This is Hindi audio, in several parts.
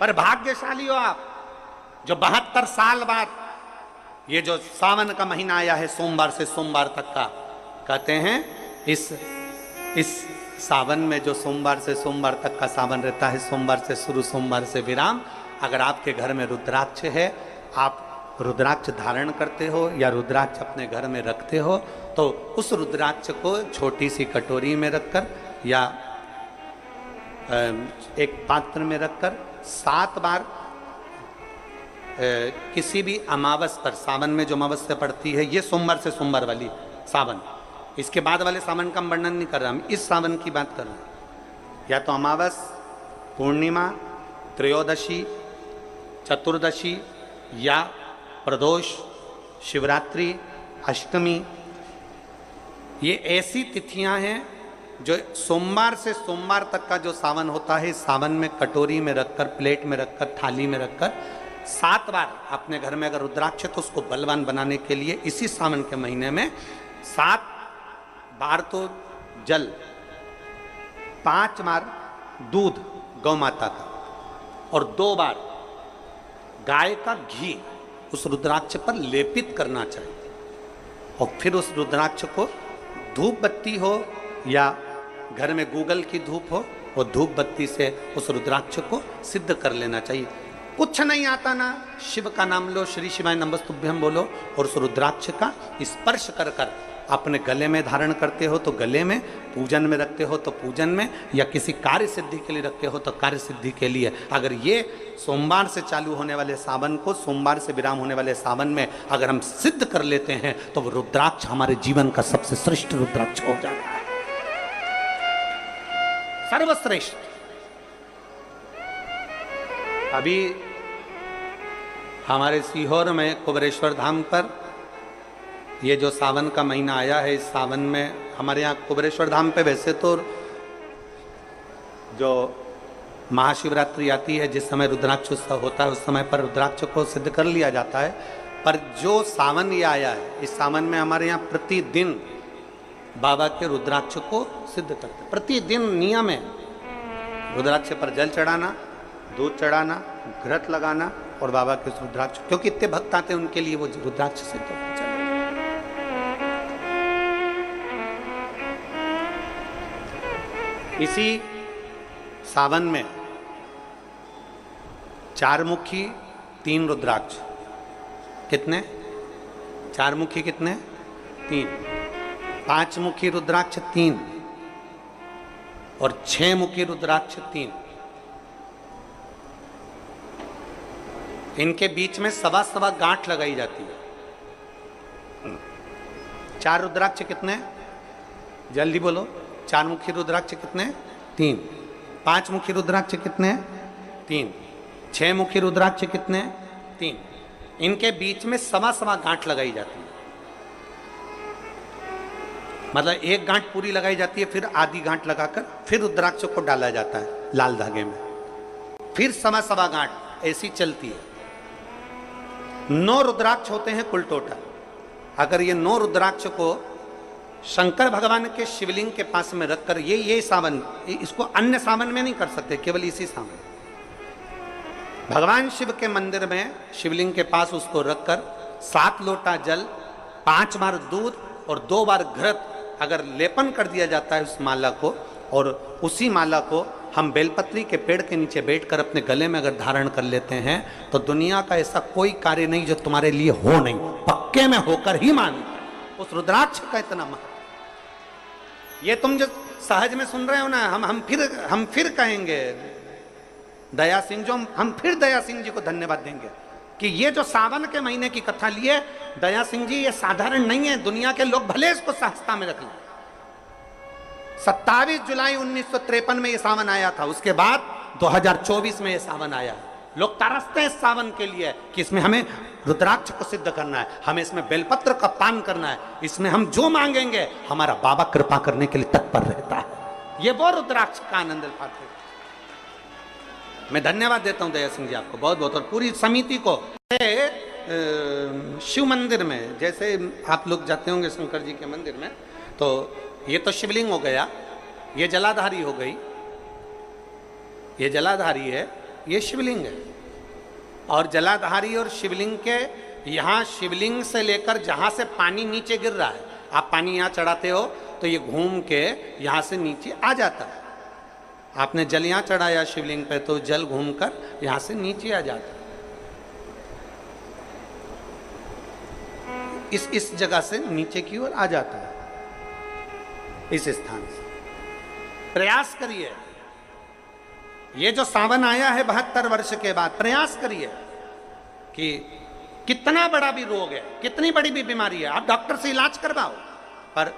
पर भाग्यशाली हो आप जो 72 साल बाद ये जो सावन का महीना आया है, सोमवार से सोमवार तक का कहते हैं, इस सावन में जो सोमवार से सोमवार तक का सावन रहता है, सोमवार से शुरू सोमवार से विराम, अगर आपके घर में रुद्राक्ष है, आप रुद्राक्ष धारण करते हो या रुद्राक्ष अपने घर में रखते हो, तो उस रुद्राक्ष को छोटी सी कटोरी में रखकर या एक पात्र में रखकर 7 बार किसी भी अमावस पर, सावन में जो अमावस्या पड़ती है, ये सोमवार से सोमवार वाली सावन, इसके बाद वाले सावन का वर्णन नहीं कर रहा हम, इस सावन की बात कर रहे हैं, या तो अमावस, पूर्णिमा, त्रयोदशी, चतुर्दशी या प्रदोष, शिवरात्रि, अष्टमी, ये ऐसी तिथियां हैं जो सोमवार से सोमवार तक का जो सावन होता है, सावन में कटोरी में रखकर, प्लेट में रखकर, थाली में रखकर 7 बार अपने घर में अगर रुद्राक्ष है तो उसको बलवान बनाने के लिए इसी सावन के महीने में 7 बार तो जल, 5 बार दूध गौ माता का और 2 बार गाय का घी उस रुद्राक्ष पर लेपित करना चाहिए। और फिर उस रुद्राक्ष को धूप बत्ती हो या घर में गूगल की धूप हो, वो धूप बत्ती से उस रुद्राक्ष को सिद्ध कर लेना चाहिए। कुछ नहीं आता ना, शिव का नाम लो, श्री शिवाय नमस्तुभ्यम बोलो और उस रुद्राक्ष का स्पर्श कर कर अपने गले में धारण करते हो तो गले में, पूजन में रखते हो तो पूजन में, या किसी कार्य सिद्धि के लिए रखते हो तो कार्य सिद्धि के लिए। अगर ये सोमवार से चालू होने वाले सावन को सोमवार से विराम होने वाले सावन में अगर हम सिद्ध कर लेते हैं तो वो रुद्राक्ष हमारे जीवन का सबसे श्रेष्ठ रुद्राक्ष हो जाता है, सर्वश्रेष्ठ। अभी हमारे सीहोर में कुबरेश्वर धाम पर ये जो सावन का महीना आया है, इस सावन में हमारे यहाँ कुबरेश्वर धाम पे वैसे तो जो महाशिवरात्रि आती है, जिस समय रुद्राक्ष उत्सव होता है, उस समय पर रुद्राक्ष को सिद्ध कर लिया जाता है। पर जो सावन ये आया है, इस सावन में हमारे यहाँ प्रतिदिन बाबा के रुद्राक्ष को सिद्ध करते हैं। प्रतिदिन नियम है रुद्राक्ष पर जल चढ़ाना, दूध चढ़ाना, घृत लगाना और बाबा के रुद्राक्ष, क्योंकि इतने भक्त आते हैं उनके लिए वो रुद्राक्ष से तो चले। इसी सावन में 4 मुखी 3 रुद्राक्ष, कितने 4 मुखी, कितने 3, 5 मुखी रुद्राक्ष 3 और 6 मुखी रुद्राक्ष 3। इनके बीच में 1.25 गांठ लगाई जाती है। 4 रुद्राक्ष कितने, जल्दी बोलो, 4 मुखी रुद्राक्ष कितने 3, 5 मुखी रुद्राक्ष कितने 3, 6 मुखी रुद्राक्ष कितने 3, इनके बीच में 1.25 गांठ लगाई जाती है। मतलब एक गांठ पूरी लगाई जाती है, फिर आधी गांठ लगाकर फिर रुद्राक्ष को डाला जाता है लाल धागे में, फिर 1.25 गांठ ऐसी चलती है। 9 रुद्राक्ष होते हैं कुल टोटल। अगर ये 9 रुद्राक्ष को शंकर भगवान के शिवलिंग के पास में रखकर, ये सावन, इसको अन्य सावन में नहीं कर सकते, केवल इसी सावन, भगवान शिव के मंदिर में शिवलिंग के पास उसको रखकर 7 लोटा जल, 5 बार दूध और 2 बार घृत अगर लेपन कर दिया जाता है उस माला को, और उसी माला को हम बेलपत्री के पेड़ के नीचे बैठकर अपने गले में अगर धारण कर लेते हैं तो दुनिया का ऐसा कोई कार्य नहीं जो तुम्हारे लिए हो नहीं, पक्के में होकर ही मान उस रुद्राक्ष का इतना महत्व। ये तुम जो सहज में सुन रहे हो ना, हम फिर कहेंगे दया सिंह, जो हम फिर दया सिंह जी को धन्यवाद देंगे कि ये जो सावन के महीने की कथा लिए दया सिंह जी, ये साधारण नहीं है। दुनिया के लोग भले इसको सहजता में रख लें। 27 जुलाई 1953 में ये सावन आया था, उसके बाद 2024 में ये सावन आया। लोग तरसते हैं सावन के लिए कि इसमें हमें रुद्राक्ष को सिद्ध करना है, हमें इसमें बेलपत्र का पान करना है, इसमें हम जो मांगेंगे हमारा बाबा कृपा करने के लिए तत्पर रहता है। ये वो रुद्राक्ष का आनंद पाते हैं। मैं धन्यवाद देता हूं दया सिंह जी आपको बहुत बहुत और पूरी समिति को। शिव मंदिर में जैसे आप लोग जाते होंगे शंकर जी के मंदिर में, तो ये तो शिवलिंग हो गया, ये जलाधारी हो गई, ये जलाधारी है, ये शिवलिंग है। और जलाधारी और शिवलिंग के यहाँ शिवलिंग से लेकर जहाँ से पानी नीचे गिर रहा है, आप पानी यहाँ चढ़ाते हो तो ये घूम के यहाँ से नीचे आ जाता है। आपने जल यहाँ चढ़ाया शिवलिंग पे तो जल घूमकर यहाँ से नीचे आ जाता है। इस जगह से नीचे की ओर आ जाता है। इस स्थान से प्रयास करिए, ये जो सावन आया है 72 वर्ष के बाद, प्रयास करिए कि कितना बड़ा भी रोग है, कितनी बड़ी भी बीमारी है, आप डॉक्टर से इलाज करवाओ, पर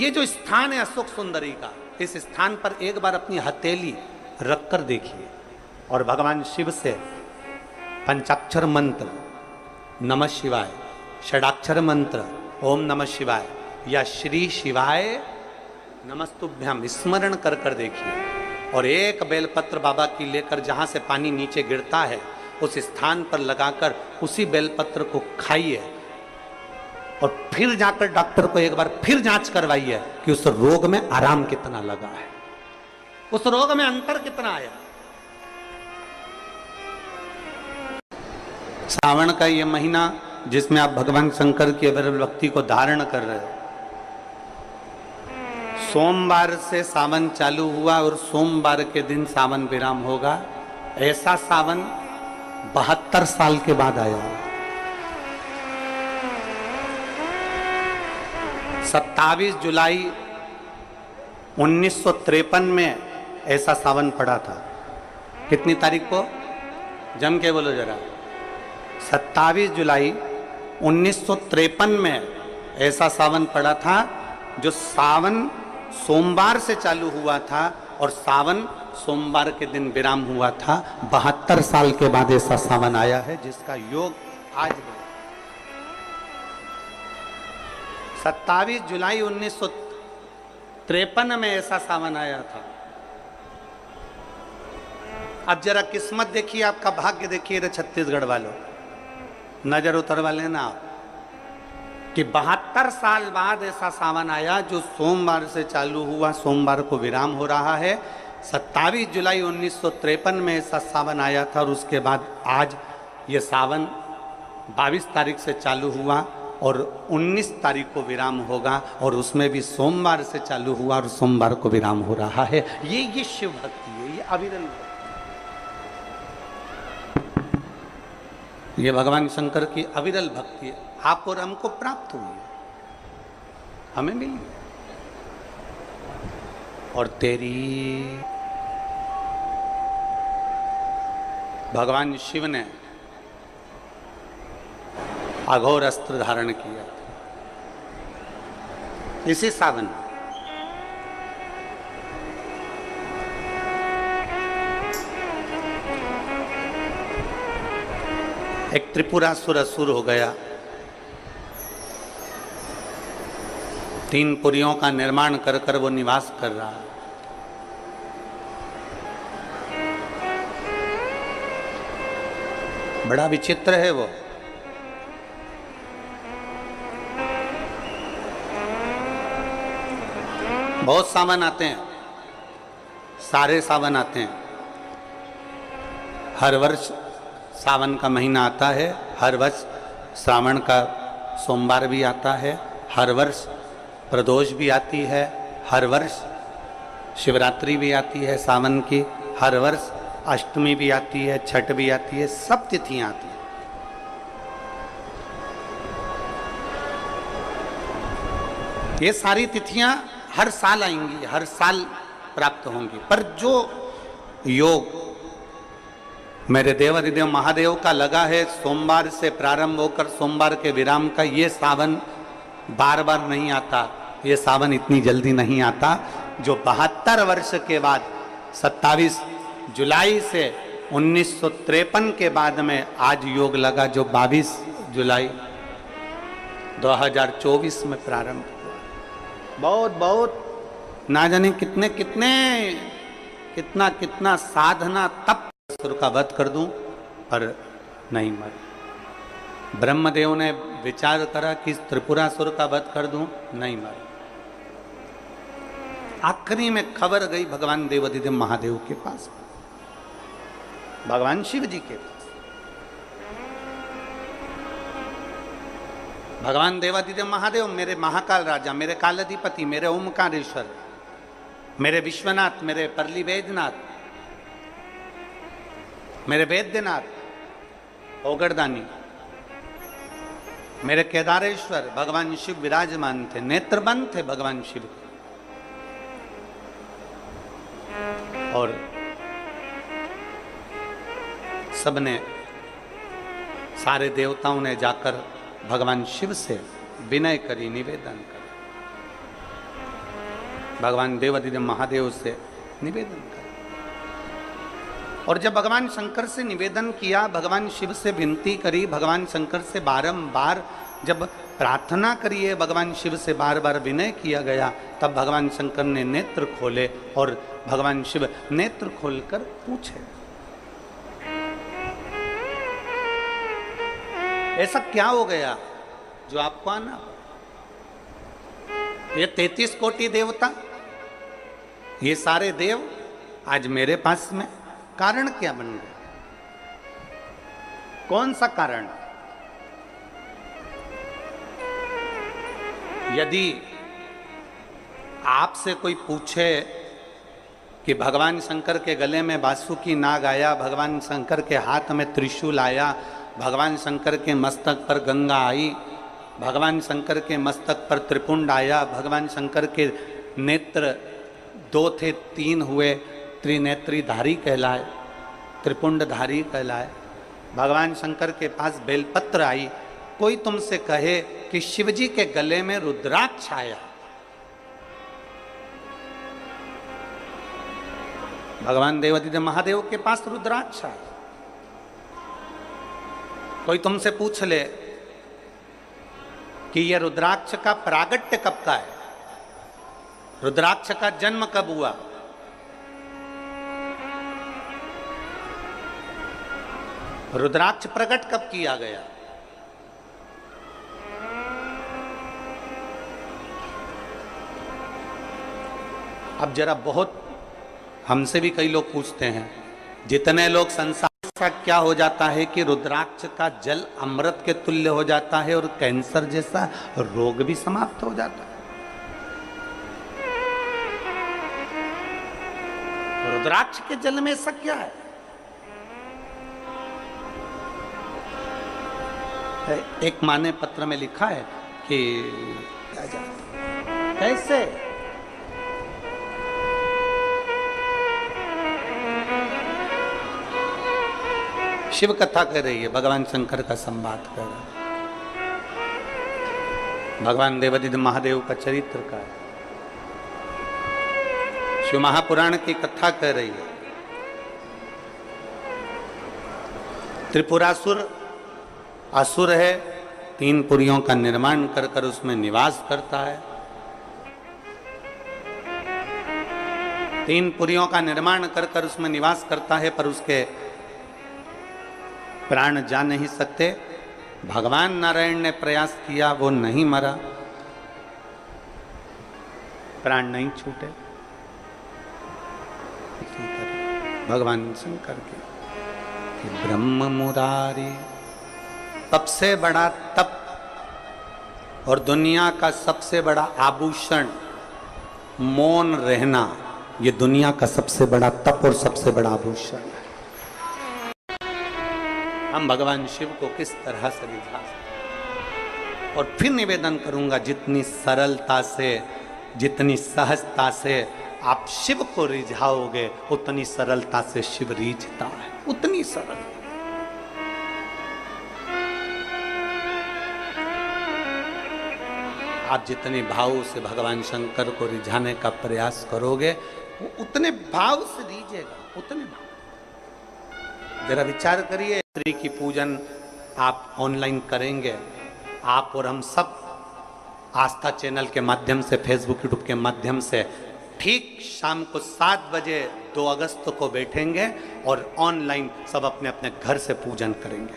ये जो स्थान है अशोक सुंदरी का, इस स्थान पर एक बार अपनी हथेली रख कर देखिए और भगवान शिव से पंचाक्षर मंत्र नमः शिवाय, षडाक्षर मंत्र ओम नमः शिवाय या श्री शिवाय नमस्तुभ्यम स्मरण कर देखिए। और एक बेलपत्र बाबा की लेकर जहाँ से पानी नीचे गिरता है उस स्थान पर लगाकर उसी बेलपत्र को खाइए और फिर जाकर डॉक्टर को एक बार फिर जांच करवाइए कि उस रोग में आराम कितना लगा है, उस रोग में अंतर कितना आया। सावन का ये महीना जिसमें आप भगवान शंकर की अविरल भक्ति को धारण कर रहे हो। सोमवार से सावन चालू हुआ और सोमवार के दिन सावन विराम होगा। ऐसा सावन 72 साल के बाद आया। 27 जुलाई 1953 में ऐसा सावन पड़ा था। कितनी तारीख को? जम के बोलो जरा। 27 जुलाई 1953 में ऐसा सावन पड़ा था जो सावन सोमवार से चालू हुआ था और सावन सोमवार के दिन विराम हुआ था। 72 साल के बाद ऐसा सावन आया है जिसका योग आज है। 27 जुलाई 1953 में ऐसा सावन आया था। अब जरा किस्मत देखिए, आपका भाग्य देखिए रे छत्तीसगढ़ वालों, नजर उतरवा लेना आप कि 72 साल बाद ऐसा सावन आया जो सोमवार से चालू हुआ, सोमवार को विराम हो रहा है। 27 जुलाई 1953 में ऐसा सावन आया था और उसके बाद आज ये सावन 22 तारीख से चालू हुआ और 19 तारीख को विराम होगा और उसमें भी सोमवार से चालू हुआ और सोमवार को विराम हो रहा है। ये शिव भक्ति है, ये अविरल भक्ति, ये भगवान शंकर की अविरल भक्ति है। आप और हमको प्राप्त हुई, हमें मिली। और तेरी भगवान शिव ने अघोर अस्त्र धारण किया इसी सावन। एक त्रिपुरासुर असुर हो गया, 3 पुरियों का निर्माण कर कर वो निवास कर रहा है। बड़ा विचित्र है वो। बहुत सावन आते हैं, सारे सावन आते हैं, हर वर्ष सावन का महीना आता है, हर वर्ष श्रावण का सोमवार भी आता है, हर वर्ष प्रदोष भी आती है, हर वर्ष शिवरात्रि भी आती है सावन की, हर वर्ष अष्टमी भी आती है, छठ भी आती है, सब तिथियां आती हैं। ये सारी तिथियां हर साल आएंगी, हर साल प्राप्त होंगी, पर जो योग मेरे देवाधिदेव महादेव का लगा है सोमवार से प्रारंभ होकर सोमवार के विराम का, ये सावन बार बार नहीं आता, ये सावन इतनी जल्दी नहीं आता। जो 72 वर्ष के बाद 27 जुलाई से 1953 के बाद में आज योग लगा जो 22 जुलाई 2024 में प्रारंभ हुआ। बहुत बहुत ना जाने कितने कितने कितना कितना साधना तप सुर का वध कर दूं पर नहीं मर। ब्रह्मदेव ने विचार करा कि इस त्रिपुरासुर का वध कर दूं, नहीं मर। आखिरी में खबर गई भगवान देवाधिदेव महादेव के पास। भगवान शिव जी के पास। भगवान देवादिदेव महादेव मेरे महाकाल राजा, मेरे कालाधिपति, मेरे ओमकारेश्वर, मेरे विश्वनाथ, मेरे परली वैद्यनाथ, मेरे वैद्यनाथ ओगरदानी, मेरे केदारेश्वर, भगवान शिव विराजमान थे, नेत्रबंद थे भगवान शिव। और सबने, सारे देवताओं ने जाकर भगवान शिव से विनय करी, निवेदन करी, भगवान देवादिदेव महादेव से निवेदन करी। और जब भगवान शंकर से निवेदन किया, भगवान शिव से विनती करी, भगवान शंकर से बारंबार जब प्रार्थना करिए, भगवान शिव से बार बार विनय किया गया, तब भगवान शंकर ने नेत्र खोले और भगवान शिव नेत्र खोलकर पूछे, ऐसा क्या हो गया जो आपको आना? ये 33 कोटि देवता, ये सारे देव आज मेरे पास में, कारण क्या बन गया? कौन सा कारण? यदि आपसे कोई पूछे कि भगवान शंकर के गले में बांसुरी नाग आया, भगवान शंकर के हाथ में त्रिशूल आया, भगवान शंकर के मस्तक पर गंगा आई, भगवान शंकर के मस्तक पर त्रिपुंड आया, भगवान शंकर के नेत्र 2 थे 3 हुए, त्रिनेत्रीधारी कहलाए, त्रिपुंडधारी कहलाए, भगवान शंकर के पास बेलपत्र आई, कोई तुमसे कहे कि शिवजी के गले में रुद्राक्ष आया, भगवान देवादिदेव महादेव के पास रुद्राक्ष आया। कोई तुमसे पूछ ले कि यह रुद्राक्ष का प्रागट्य कब का है, रुद्राक्ष का जन्म कब हुआ, रुद्राक्ष प्रकट कब किया गया, अब जरा बहुत, हमसे भी कई लोग पूछते हैं, जितने लोग संसार का क्या हो जाता है कि रुद्राक्ष का जल अमृत के तुल्य हो जाता है और कैंसर जैसा रोग भी समाप्त हो जाता है। रुद्राक्ष के जल में ऐसा क्या है? एक माँ ने पत्र में लिखा है कि कैसे शिव कथा कर रही है, भगवान शंकर का संवाद कर रहा है, भगवान देवादिदेव महादेव का चरित्र का है, शिव महापुराण की कथा कर रही है। त्रिपुरासुर असुर है, 3 पुरियों का निर्माण कर कर उसमें निवास करता है, 3 पुरियों का निर्माण कर कर उसमें निवास करता है, पर उसके प्राण जा नहीं सकते। भगवान नारायण ने प्रयास किया, वो नहीं मरा, प्राण नहीं छूटे। भगवान शंकर के ब्रह्म मुरारी, तब से बड़ा तप और दुनिया का सबसे बड़ा आभूषण मौन रहना, ये दुनिया का सबसे बड़ा तप और सबसे बड़ा आभूषण है। हम भगवान शिव को किस तरह से रिझा सकते? और फिर निवेदन करूंगा, जितनी सरलता से, जितनी सहजता से आप शिव को रिझाओगे, उतनी सरलता से शिव रिझता है, उतनी सरल। आप जितने भाव से भगवान शंकर को रिझाने का प्रयास करोगे, वो उतने भाव से दीजिएगा, उतने भाव। जरा विचार करिए, स्त्री की पूजन आप ऑनलाइन करेंगे, आप और हम सब, आस्था चैनल के माध्यम से, फेसबुक यूट्यूब के माध्यम से, ठीक शाम को 7 बजे 2 अगस्त को बैठेंगे और ऑनलाइन सब अपने अपने घर से पूजन करेंगे,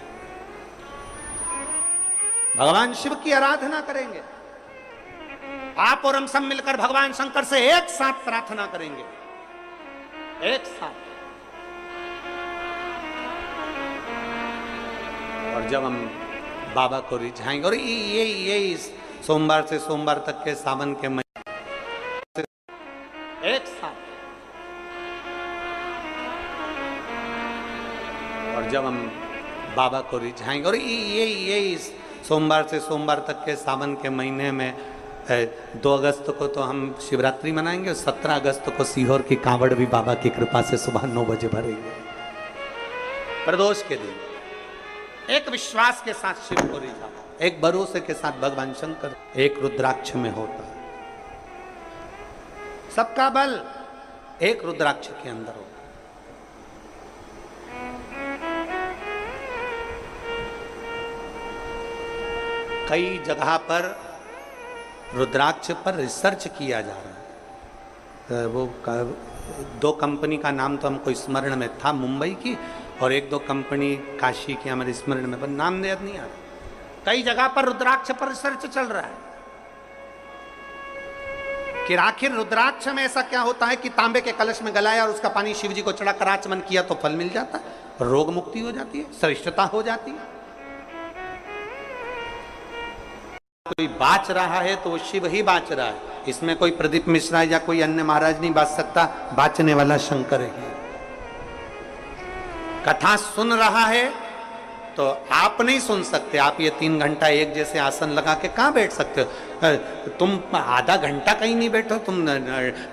भगवान शिव की आराधना करेंगे। आप और हम सब मिलकर भगवान शंकर से एक साथ प्रार्थना करेंगे, एक साथ। जब हम बाबा को रिझाएंगे। और यही सोमवार से सोमवार तक के सावन के महीने एक साथ, और जब हम बाबा को रिझाएंगे। और यही सोमवार से सोमवार तक के सावन के महीने में 2 अगस्त को तो हम शिवरात्रि मनाएंगे और 17 अगस्त को सीहोर की कांवड़ भी बाबा की कृपा से सुबह 9 बजे भरेंगे प्रदोष के दिन। एक विश्वास के साथ शिव को रिझाओ, एक भरोसे के साथ भगवान शंकर एक रुद्राक्ष में होता है, सबका बल एक रुद्राक्ष के अंदर होता है। कई जगह पर रुद्राक्ष पर रिसर्च किया जा रहा है। वो 2 कंपनी का नाम तो हमको स्मरण में था, मुंबई की, और 1-2 कंपनी काशी की हमारे स्मरण में, पर नाम याद नहीं आ रहा। कई जगह पर रुद्राक्ष पर रिसर्च चल रहा है कि आखिर रुद्राक्ष में ऐसा क्या होता है कि तांबे के कलश में गलाया और उसका पानी शिवजी को चढ़ाकर आचमन किया तो फल मिल जाता है, रोग मुक्ति हो जाती है, श्रेष्ठता हो जाती है। कोई बाच रहा है तो वो शिव ही बाच रहा है, इसमें कोई प्रदीप मिश्रा या कोई अन्य महाराज नहीं बाच सकता, बाचने वाला शंकर है। कथा सुन रहा है तो आप नहीं सुन सकते, आप ये 3 घंटा एक जैसे आसन लगा के कहाँ बैठ सकते हो? तुम आधा घंटा कहीं नहीं बैठो, तुम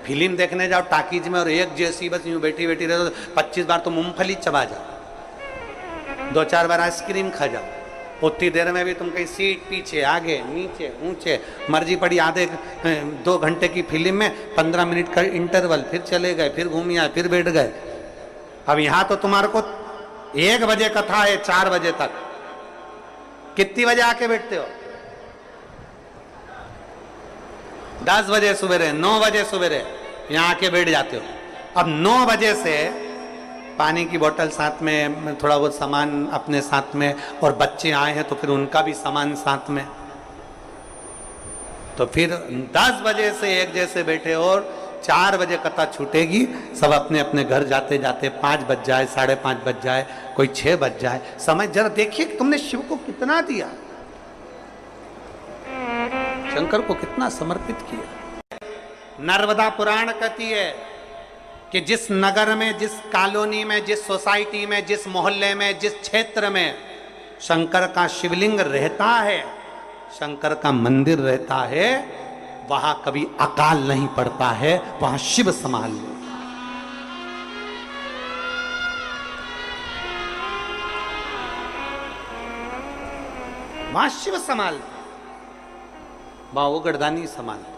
फिल्म देखने जाओ टाकीज में और एक जैसी बस यूं बैठी बैठी रहो, 25 बार तो मूंगफली चबा जाओ, 2-4 बार आइसक्रीम खा जाओ, उतनी देर में भी तुम कहीं सीट पीछे आगे नीचे ऊंचे मर्जी पड़ी। आधे 2 घंटे की फिल्म में 15 मिनट का इंटरवल, फिर चले गए, फिर घूम आए, फिर बैठ गए। अब यहाँ तो तुम्हारे को 1 बजे कथा है 4 बजे तक, कितनी बजे आके बैठते हो? 10 बजे सवेरे, 9 बजे सवेरे यहाँ आके बैठ जाते हो। अब 9 बजे से पानी की बोतल साथ में, थोड़ा बहुत सामान अपने साथ में, और बच्चे आए हैं तो फिर उनका भी सामान साथ में, तो फिर 10 बजे से एक जैसे बैठे और 4 बजे कथा छूटेगी, सब अपने अपने घर जाते जाते 5 बज जाए, 5:30 बज जाए, कोई 6 बज जाए। समय जरा देखिए तुमने शिव को कितना दिया, शंकर को कितना समर्पित किया। नर्मदा पुराण कहती है कि जिस नगर में, जिस कॉलोनी में, जिस सोसाइटी में, जिस मोहल्ले में, जिस क्षेत्र में शंकर का शिवलिंग रहता है, शंकर का मंदिर रहता है, वहां कभी अकाल नहीं पड़ता है, वहां शिव संभाल लेता है। वहां शिव संभाल लेता है, वहां वो गर्दानी संभाल लेता है।